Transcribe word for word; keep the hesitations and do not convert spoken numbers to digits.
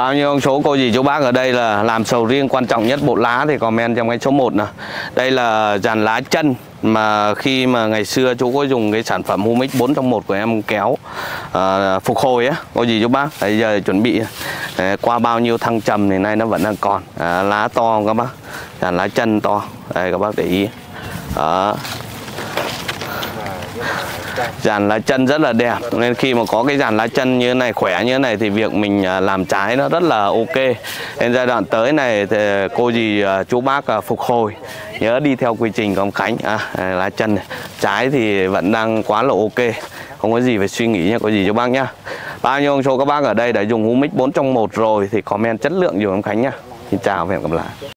Bao nhiêu ông số cô dì chú bác ở đây là làm sầu riêng quan trọng nhất bộ lá thì comment trong cái số một nè. Đây là dàn lá chân mà khi mà ngày xưa chú có dùng cái sản phẩm Humic bốn trong một của em kéo à, phục hồi á, cô dì chú bác. Bây giờ chuẩn bị à, qua bao nhiêu thăng trầm thì nay nó vẫn đang còn à, lá to không các bác, dàn lá chân to. Đây các bác để ý đó. Dàn lá chân rất là đẹp, nên khi mà có cái dàn lá chân như thế này, khỏe như thế này thì việc mình làm trái nó rất là ok. Nên giai đoạn tới này thì cô dì chú bác phục hồi nhớ đi theo quy trình của ông Khánh à, lá chân này. Trái thì vẫn đang quá là ok, không có gì phải suy nghĩ nha cô dì chú bác nhá. Bao nhiêu ông số các bác ở đây đã dùng Humic bốn trong một rồi thì comment chất lượng dùm ông Khánh nhá. Xin chào và hẹn gặp lại.